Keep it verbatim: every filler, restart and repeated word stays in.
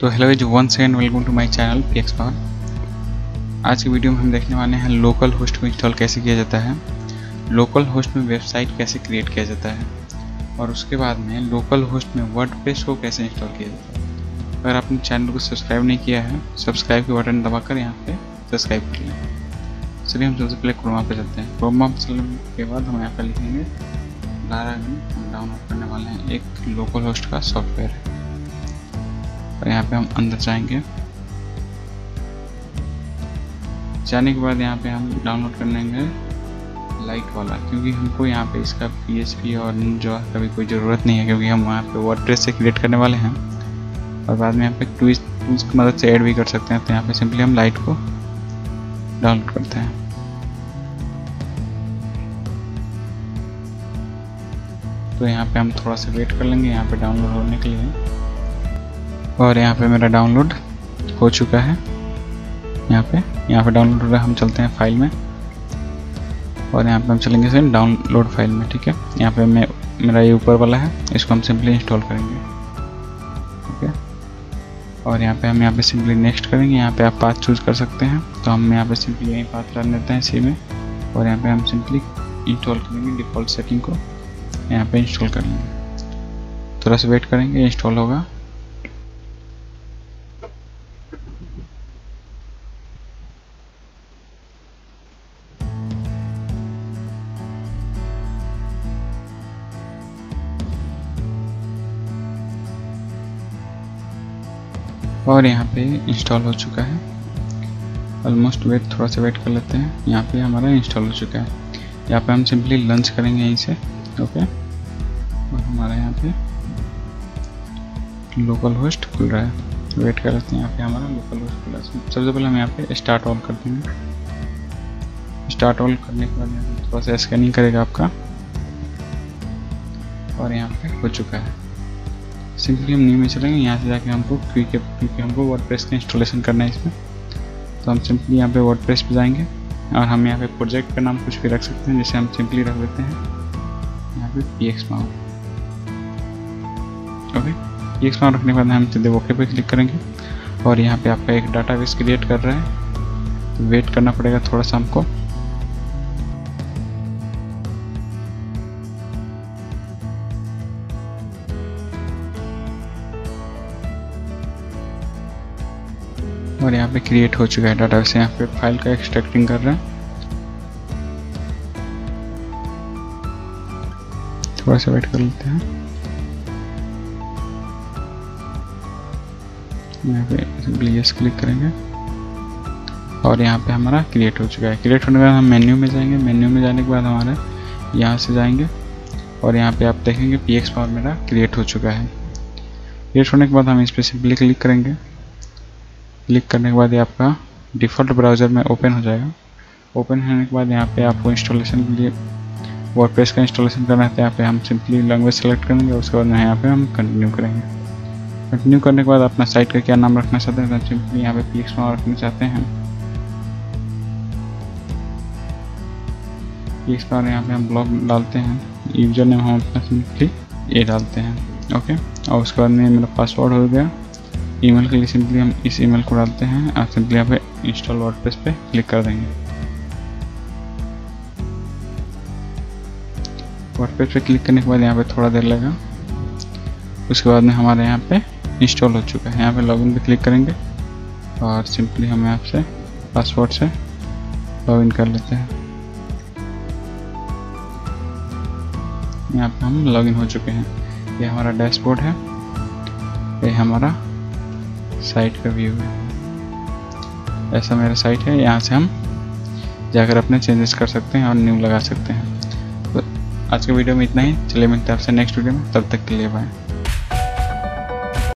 तो hello everyone, once again welcome to my channel PX power. आज की video में हम देखने वाले हैं लोकल होस्ट को इंस्टॉल कैसे किया जाता है, लोकल होस्ट में वेबसाइट कैसे क्रिएट किया जाता है, और उसके बाद में लोकल होस्ट में वर्डप्रेस को कैसे इंस्टॉल किया जाता है। अगर आपने चैनल को सब्सक्राइब नहीं किया है, सब्सक्राइब के बटन दबाकर यहाँ पे सब्सक्राइब कर लें। चलिए हम सबसे पहले क्रोमा पे चलते हैं। क्रोमा पे चलने के बाद हम यहाँ पर लिखेंगे लारा में हम डाउनलोड करने वाले हैं एक लोकल होस्ट का सॉफ्टवेयर है, और यहाँ पे हम अंदर जाएंगे। जाने के बाद यहाँ पे हम डाउनलोड कर लेंगे लाइट वाला, क्योंकि हमको यहाँ पे इसका पीएचपी और जो का भी कोई ज़रूरत नहीं है, क्योंकि हम वहाँ पे वर्डप्रेस से क्रिएट करने वाले हैं और बाद में यहाँ पे ट्विस्ट टूल्स की मदद से ऐड भी कर सकते हैं। तो यहाँ पे सिंपली हम लाइट को डाउनलोड करते हैं। तो यहाँ पे हम थोड़ा सा वेट कर लेंगे यहाँ पे डाउनलोड होने के लिए, और यहाँ पे मेरा डाउनलोड हो चुका है। यहाँ पे यहाँ पे डाउनलोड हो रहा है। हम चलते हैं फाइल में और यहाँ पे हम चलेंगे सिर्फ डाउनलोड फाइल में। ठीक है, यहाँ पे मैं मेरा ये ऊपर वाला है, इसको हम सिंपली इंस्टॉल करेंगे। ठीक है, और यहाँ पे हम यहाँ पे सिंपली नेक्स्ट करेंगे। यहाँ पे आप पाथ चूज़ कर सकते हैं, तो हम यहाँ पे सिंपली यही पाथ डाल लेते हैं इसी में, और यहाँ पर हम सिंपली इंस्टॉल करेंगे डिफ़ॉल्ट सेटिंग को, यहाँ पर इंस्टॉल कर लेंगे। थोड़ा सा वेट करेंगे, इंस्टॉल होगा। और यहाँ पे इंस्टॉल हो चुका है ऑलमोस्ट। वेट थोड़ा सा वेट कर लेते हैं। यहाँ पे हमारा इंस्टॉल हो चुका है। यहाँ पे हम सिंपली लॉन्च करेंगे यहीं से। ओके, और हमारा यहाँ पे लोकल होस्ट खुल रहा है। वेट कर लेते हैं, यहाँ पे हमारा लोकल होस्ट खुला है। सबसे पहले हम यहाँ पे स्टार्ट ऑल कर देंगे। स्टार्ट ऑल करने के बाद यहाँ पे थोड़ा सा स्कैनिंग करेगा आपका, और यहाँ पर हो चुका है। सिंपली हम न्यू में चलेंगे, यहाँ से जाके हमको क्योंकि क्योंकि हमको वर्डप्रेस का इंस्टॉलेशन करना है इसमें, तो हम सिंपली यहाँ पे वर्डप्रेस पे जाएंगे, और हम यहाँ पे प्रोजेक्ट का नाम कुछ भी रख सकते हैं, जैसे हम सिंपली रख लेते हैं यहाँ पे PX power. Okay, PX power रखने के बाद हम सीधे ओके पे क्लिक करेंगे, और यहाँ पर आपका एक डाटाबेस क्रिएट कर रहा है, तो वेट करना पड़ेगा थोड़ा सा हमको। और यहाँ पे क्रिएट हो चुका है डाटा से। यहाँ पे फाइल का एक्सट्रैक्टिंग कर रहा है, थोड़ा सा वेट कर लेते हैं। यहाँ पे सिंपली यस क्लिक करेंगे, और यहाँ पे हमारा क्रिएट हो चुका है। क्रिएट होने के बाद हम मेन्यू में जाएंगे। मेन्यू में जाने के बाद हमारा यहाँ से जाएंगे, और यहाँ पे आप देखेंगे पीएक्स पावर मेरा क्रिएट हो चुका है। क्रिएट होने के बाद हम इस पर सिंपली क्लिक करेंगे। क्लिक करने के बाद ये आपका डिफ़ॉल्ट ब्राउज़र में ओपन हो जाएगा। ओपन होने के बाद यहाँ पे आपको इंस्टॉलेशन के लिए वर्डप्रेस का इंस्टॉलेशन करना है, तो यहाँ पे हम सिंपली लैंग्वेज सेलेक्ट करेंगे, और उसके बाद यहाँ पे हम कंटिन्यू करेंगे। कंटिन्यू करने के बाद अपना साइट का क्या नाम रखना चाहते हैं, तो सिंपली यहाँ पे पीएक्स पावर रखना चाहते हैं। पीएक्स पावर यहाँ पे हम ब्लॉग डालते हैं, यूजर नेम हम अपना सिंपली ये डालते हैं। ओके, और उसके बाद में मेरा पासवर्ड हो गया। ईमेल के लिए सिंपली हम इस ईमेल को डालते हैं। आप सिंपली यहाँ पे इंस्टॉल वर्डप्रेस पे क्लिक कर देंगे। वर्डप्रेस पे क्लिक करने के बाद यहाँ पे थोड़ा देर लगा, उसके बाद में हमारे यहाँ पे इंस्टॉल हो चुका है। यहाँ पे लॉगिन पे क्लिक करेंगे, और सिंपली हम यहाँ से पासवर्ड से लॉगिन कर लेते हैं। यहाँ पे हम लॉगिन हो चुके हैं। ये हमारा डैशबोर्ड है, ये हमारा साइट का व्यू है। ऐसा मेरा साइट है। यहाँ से हम जाकर अपने चेंजेस कर सकते हैं और न्यू लगा सकते हैं। तो आज के वीडियो में इतना ही। चलिए मिलते हैं आपसे नेक्स्ट वीडियो में, तब तक के लिए बाय।